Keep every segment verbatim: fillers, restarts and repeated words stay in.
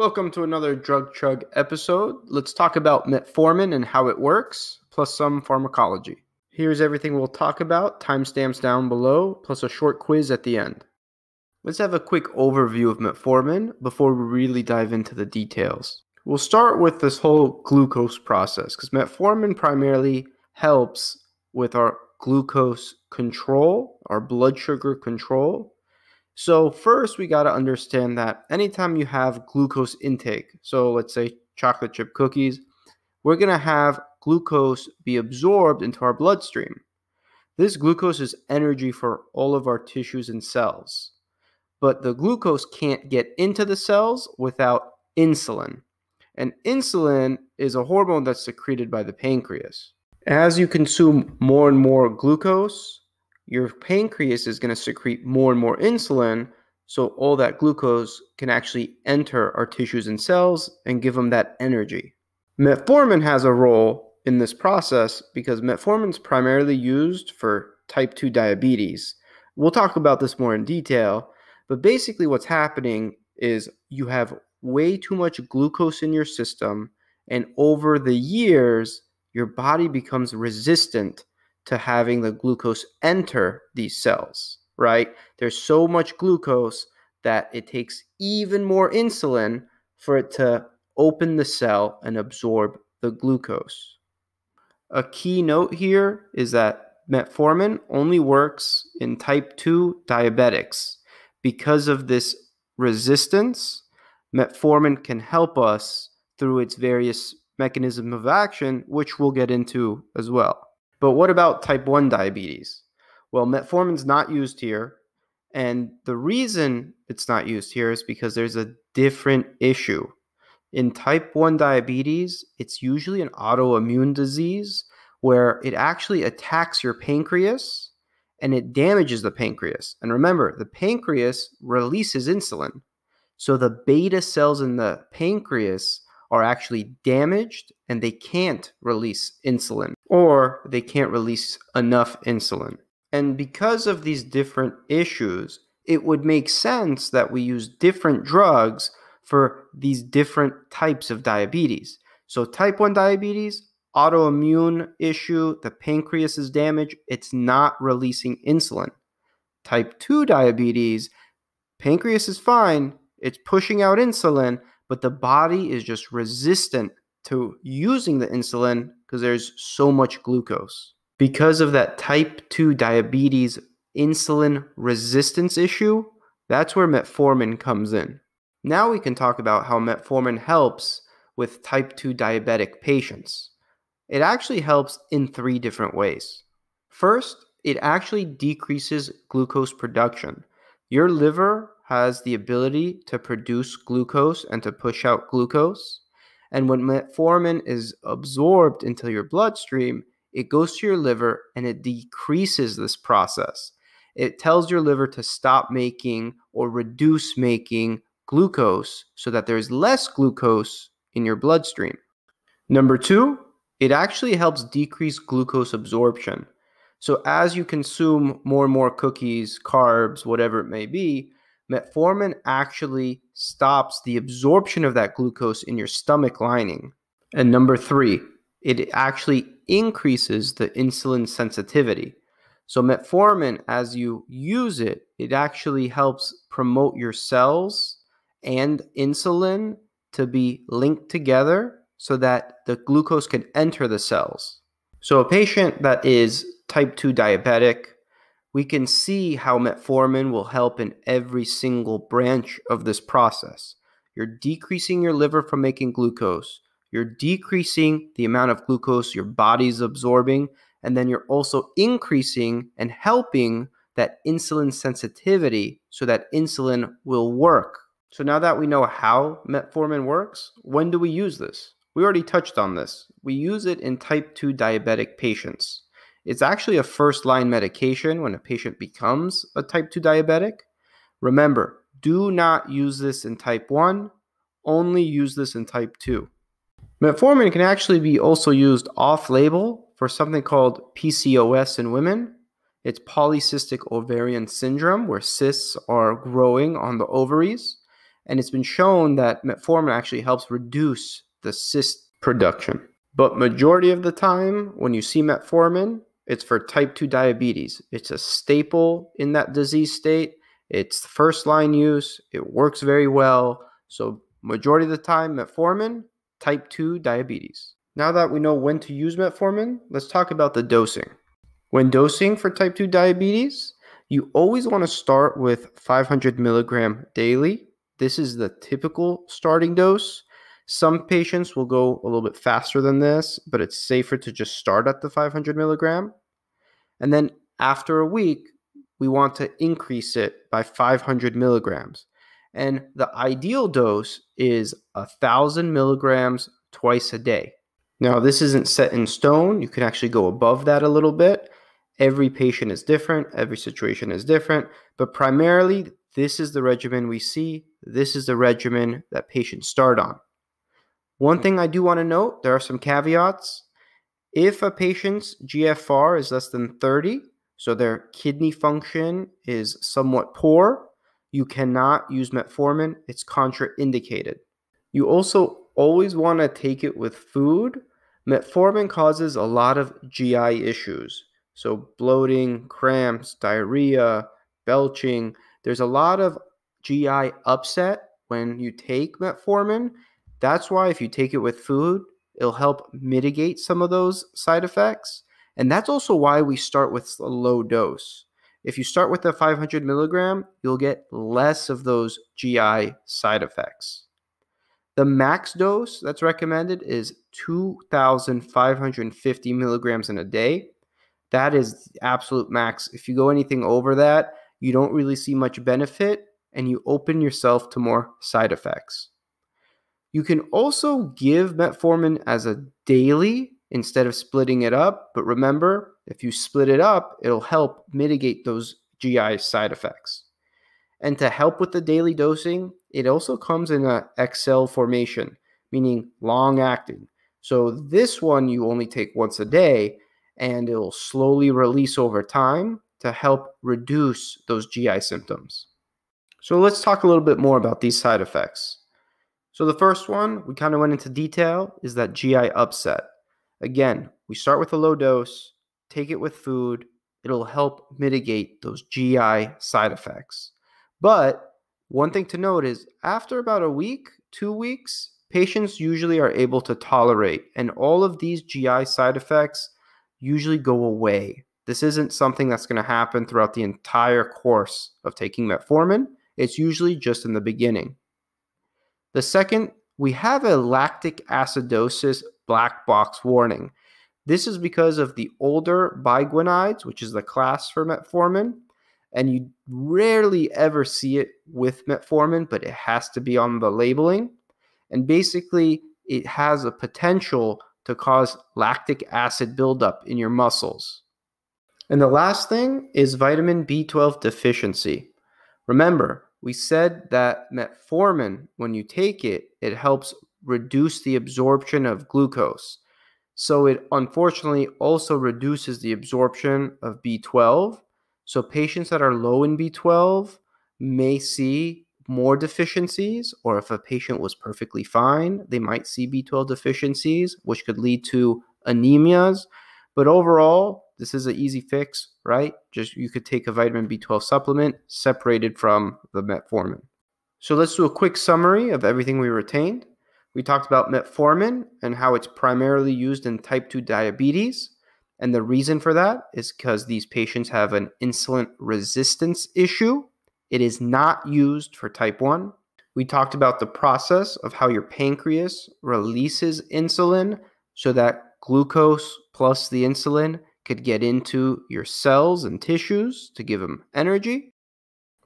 Welcome to another Drug Chug episode. Let's talk about metformin and how it works, plus some pharmacology. Here's everything we'll talk about, timestamps down below, plus a short quiz at the end. Let's have a quick overview of metformin before we really dive into the details. We'll start with this whole glucose process, because metformin primarily helps with our glucose control, our blood sugar control. So first, we got to understand that anytime you have glucose intake, so let's say chocolate chip cookies, we're going to have glucose be absorbed into our bloodstream. This glucose is energy for all of our tissues and cells. But the glucose can't get into the cells without insulin. And insulin is a hormone that's secreted by the pancreas. As you consume more and more glucose, your pancreas is going to secrete more and more insulin, so all that glucose can actually enter our tissues and cells and give them that energy. Metformin has a role in this process because metformin is primarily used for type two diabetes. We'll talk about this more in detail, but basically what's happening is you have way too much glucose in your system, and over the years, your body becomes resistant to having the glucose enter these cells, right? There's so much glucose that it takes even more insulin for it to open the cell and absorb the glucose. A key note here is that metformin only works in type two diabetics. Because of this resistance, metformin can help us through its various mechanisms of action, which we'll get into as well. But what about type one diabetes? Well, metformin's not used here. And the reason it's not used here is because there's a different issue. In type one diabetes, it's usually an autoimmune disease where it actually attacks your pancreas and it damages the pancreas. And remember, the pancreas releases insulin. So the beta cells in the pancreas are actually damaged and they can't release insulin, or they can't release enough insulin. And because of these different issues, it would make sense that we use different drugs for these different types of diabetes. So type one diabetes, autoimmune issue, the pancreas is damaged, it's not releasing insulin. Type two diabetes, pancreas is fine, it's pushing out insulin, but the body is just resistant to using the insulin because there's so much glucose. Because of that type two diabetes insulin resistance issue, that's where metformin comes in. Now we can talk about how metformin helps with type two diabetic patients. It actually helps in three different ways. First, it actually decreases glucose production. Your liver has the ability to produce glucose and to push out glucose. And when metformin is absorbed into your bloodstream, it goes to your liver and it decreases this process. It tells your liver to stop making or reduce making glucose so that there's less glucose in your bloodstream. Number two, it actually helps decrease glucose absorption. So as you consume more and more cookies, carbs, whatever it may be, metformin actually stops the absorption of that glucose in your stomach lining. And number three, it actually increases the insulin sensitivity. So metformin, as you use it, it actually helps promote your cells and insulin to be linked together so that the glucose can enter the cells. So a patient that is type two diabetic, we can see how metformin will help in every single branch of this process. You're decreasing your liver from making glucose. You're decreasing the amount of glucose your body's absorbing. And then you're also increasing and helping that insulin sensitivity so that insulin will work. So now that we know how metformin works, when do we use this? We already touched on this. We use it in type two diabetic patients. It's actually a first-line medication when a patient becomes a type two diabetic. Remember, do not use this in type one, only use this in type two. Metformin can actually be also used off-label for something called P C O S in women. It's polycystic ovarian syndrome, where cysts are growing on the ovaries. And it's been shown that metformin actually helps reduce the cyst production. But majority of the time when you see metformin, it's for type two diabetes. It's a staple in that disease state. It's first line use. It works very well. So majority of the time, metformin, type two diabetes. Now that we know when to use metformin, let's talk about the dosing. When dosing for type two diabetes, you always want to start with five hundred milligram daily. This is the typical starting dose. Some patients will go a little bit faster than this, but it's safer to just start at the five hundred milligram. And then after a week, we want to increase it by five hundred milligrams. And the ideal dose is one thousand milligrams twice a day. Now, this isn't set in stone. You can actually go above that a little bit. Every patient is different. Every situation is different. But primarily, this is the regimen we see. This is the regimen that patients start on. One thing I do want to note, there are some caveats. If a patient's G F R is less than thirty, so their kidney function is somewhat poor, you cannot use metformin. It's contraindicated. You also always want to take it with food. Metformin causes a lot of G I issues. So bloating, cramps, diarrhea, belching. There's a lot of G I upset when you take metformin. That's why if you take it with food, it'll help mitigate some of those side effects. And that's also why we start with a low dose. If you start with the five hundred milligram, you'll get less of those G I side effects. The max dose that's recommended is two thousand five hundred fifty milligrams in a day. That is the absolute max. If you go anything over that, you don't really see much benefit and you open yourself to more side effects. You can also give metformin as a daily instead of splitting it up. But remember, if you split it up, it'll help mitigate those G I side effects. And to help with the daily dosing, it also comes in an X L formation, meaning long acting. So this one you only take once a day, and it'll slowly release over time to help reduce those G I symptoms. So let's talk a little bit more about these side effects. So the first one, we kind of went into detail, is that G I upset. Again, we start with a low dose, take it with food. It'll help mitigate those G I side effects. But one thing to note is after about a week, two weeks, patients usually are able to tolerate, and all of these G I side effects usually go away. This isn't something that's going to happen throughout the entire course of taking metformin. It's usually just in the beginning. The second, we have a lactic acidosis black box warning. This is because of the older biguanides, which is the class for metformin, and you rarely ever see it with metformin, but it has to be on the labeling. And basically, it has a potential to cause lactic acid buildup in your muscles. And the last thing is vitamin B twelve deficiency. Remember, we said that metformin, when you take it, it helps reduce the absorption of glucose. So it unfortunately also reduces the absorption of B twelve. So patients that are low in B twelve may see more deficiencies, or if a patient was perfectly fine, they might see B twelve deficiencies, which could lead to anemias. But overall, this is an easy fix, right? Just you could take a vitamin B twelve supplement separated from the metformin. So let's do a quick summary of everything we retained. We talked about metformin and how it's primarily used in type two diabetes. And the reason for that is because these patients have an insulin resistance issue. It is not used for type one. We talked about the process of how your pancreas releases insulin so that glucose plus the insulin could get into your cells and tissues to give them energy.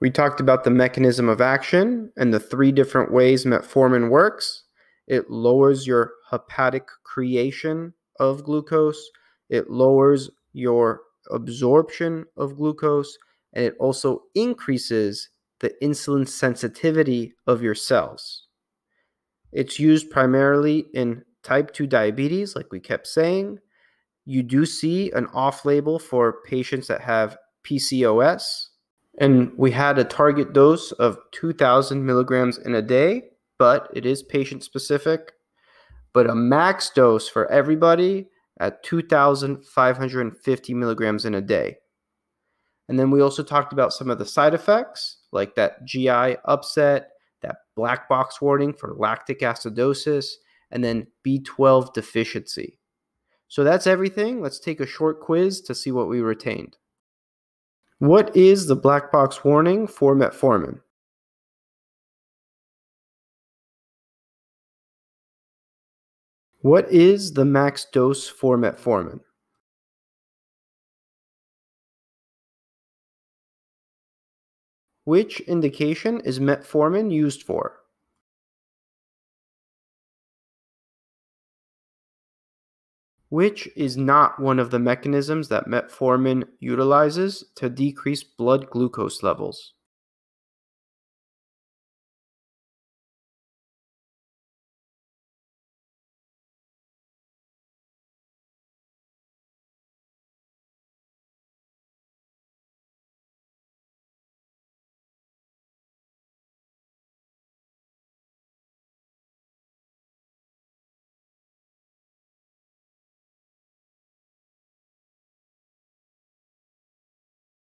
We talked about the mechanism of action and the three different ways metformin works. It lowers your hepatic creation of glucose, it lowers your absorption of glucose, and it also increases the insulin sensitivity of your cells. It's used primarily in type two diabetes, like we kept saying. You do see an off-label for patients that have P C O S. And we had a target dose of two thousand milligrams in a day, but it is patient specific. But a max dose for everybody at two thousand five hundred fifty milligrams in a day. And then we also talked about some of the side effects, like that G I upset, that black box warning for lactic acidosis, and then B twelve deficiency. So that's everything. Let's take a short quiz to see what we retained. What is the black box warning for metformin? What is the max dose for metformin? Which indication is metformin used for? Which is not one of the mechanisms that metformin utilizes to decrease blood glucose levels?